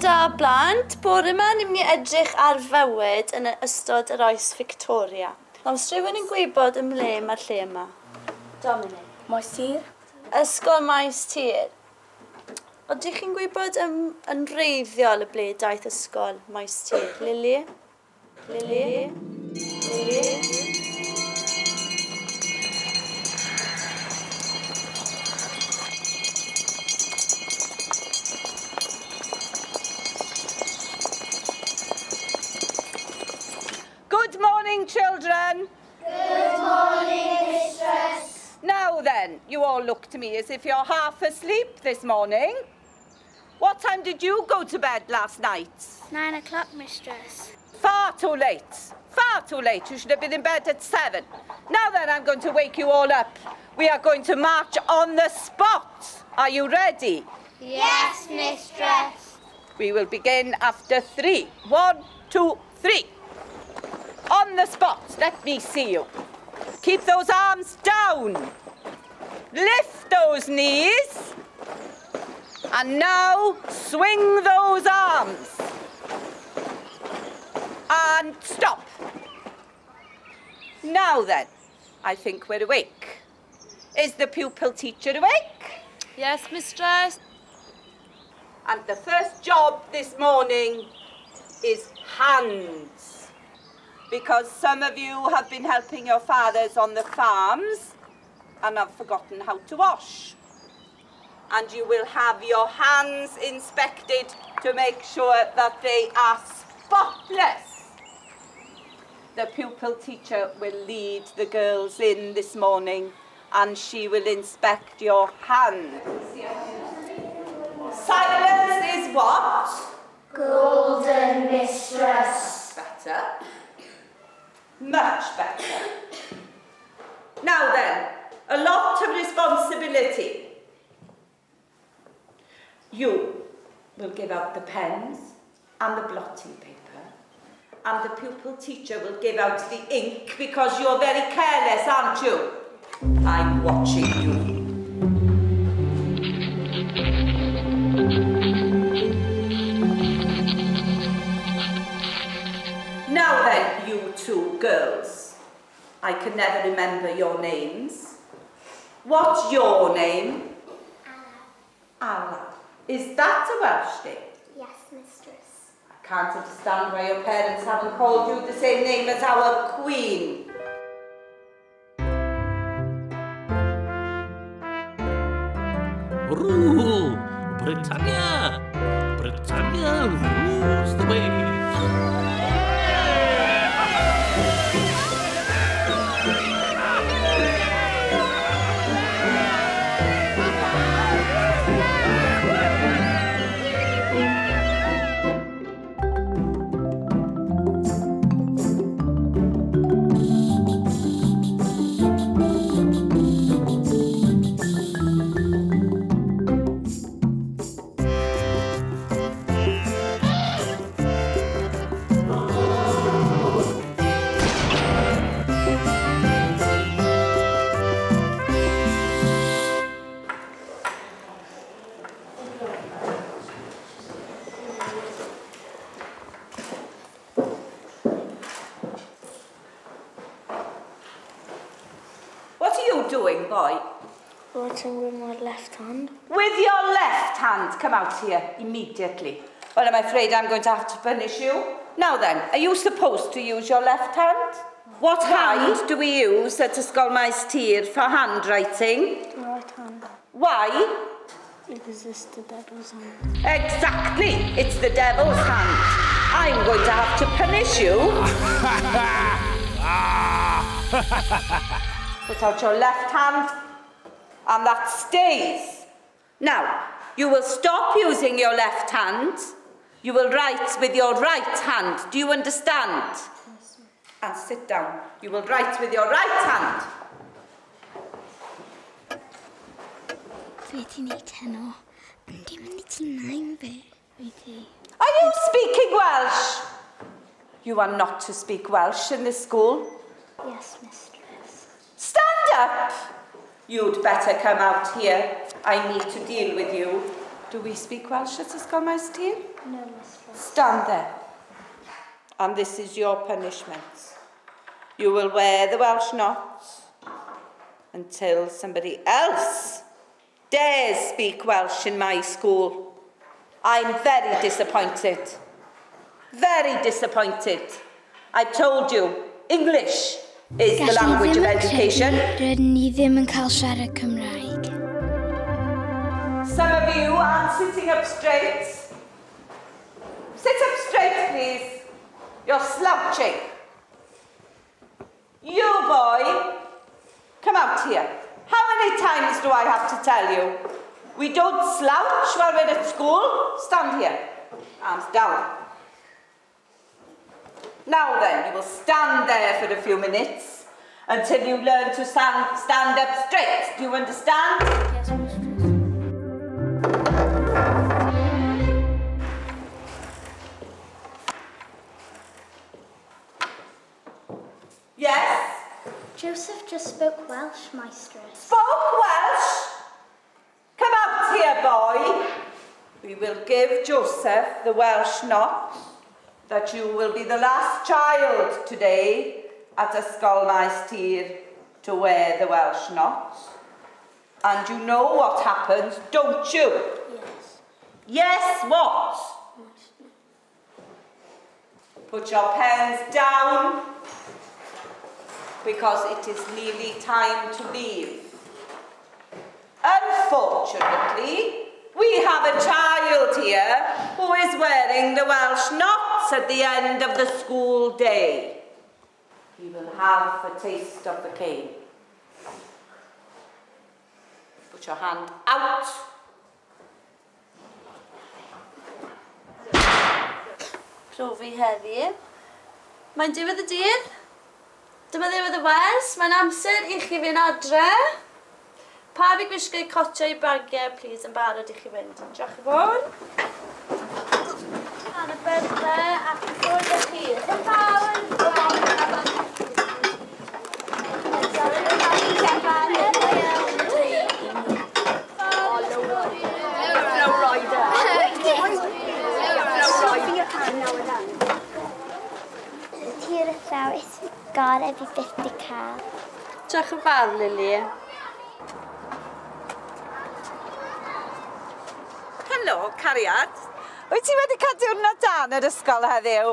gyda blant, bore yma ni'n mynd i edrych ar fywyd yn ystod yr oes Victoria. Os rhywun yn gwybod ym ble mae'r lle yma? Dominic. Maes-Tir. Ysgol Maes-Tir. Ydych chi'n gwybod yn reiddiol y ble daeth ysgol Maes-Tir? Lili? Lili? Lili? Children. Good morning, mistress. Now then, you all look to me as if you're half asleep this morning. What time did you go to bed last night? 9 o'clock, mistress. Far too late. Far too late. You should have been in bed at 7. Now then, I'm going to wake you all up. We are going to march on the spot. Are you ready? Yes, mistress. We will begin after 3. 1, 2, 3. On the spot, let me see you. Keep those arms down. Lift those knees. And now swing those arms. And stop. Now then, I think we're awake. Is the pupil teacher awake? Yes, mistress. And the first job this morning is hands. Because some of you have been helping your fathers on the farms and have forgotten how to wash. And you will have your hands inspected to make sure that they are spotless. The pupil teacher will lead the girls in this morning and she will inspect your hands. Silence is what? Golden, mistress. Better. Much better. Now then, a lot of responsibility. You will give out the pens and the blotting paper, and the pupil teacher will give out the ink because you're very careless, aren't you? I'm watching you. Now then, you two girls, I can never remember your names. What's your name? Ala. Is that a Welsh name? Yes, mistress. I can't understand why your parents haven't called you the same name as our queen. Rule! Britannia! Britannia rules the waves! With my left hand. With your left hand. Come out here immediately. Well, I'm afraid I'm going to have to punish you. Now then, are you supposed to use your left hand? What hand do we use at Ysgol Maes-Tir for handwriting? Right hand. Why? Because it's the devil's hand. Exactly. It's the devil's hand. I'm going to have to punish you. Put out your left hand. And that stays. Now, you will stop using your left hand. You will write with your right hand. Do you understand? Yes, and sit down. You will write with your right hand. Are you speaking Welsh? You are not to speak Welsh in this school. Yes, mistress. Stand up. You'd better come out here. I need to deal with you. Do we speak Welsh at Ysgol Maes-Tir? No, mistress. Stand there. And this is your punishment. You will wear the Welsh knots until somebody else dares speak Welsh in my school. I'm very disappointed. Very disappointed. I told you, English is the language of education. Rydyn ni ddim yn cael siarad Cymraeg. Some of you are sitting up straight. Sit up straight, please. You're slouching. You boy, come out here. How many times do I have to tell you? We don't slouch while we're at school. Stand here. Arms down. Now then, you will stand there for a few minutes until you learn to stand up straight. Do you understand? Yes, mistress. Yes? Joseph just spoke Welsh, maestress. Spoke Welsh? Come out here, boy. We will give Joseph the Welsh knot. That you will be the last child today at Ysgolfeistr to wear the Welsh knot. And you know what happens, don't you? Yes. Yes, what? Yes. Put your pens down, because it is nearly time to leave. Unfortunately, we have a child here who is wearing the Welsh knots at the end of the school day. He will have a taste of the cane. Put your hand out. Profi heddiw. Mae'n diwedd y dydd. Dyma ddiwedd y wers. Mae'n amser I chi fynd adre. Pa fi gwisgo cotio I bagiau, please, yn barod I chi fynd. Diolch I fod. Pan y bydle ac I fod â chi. Yn fawr, God, every 50 car. Diolch yn fawr, Lily. Helo, cariad. Wyt ti wedi cael diwrnod da yn yr ysgol heddiw?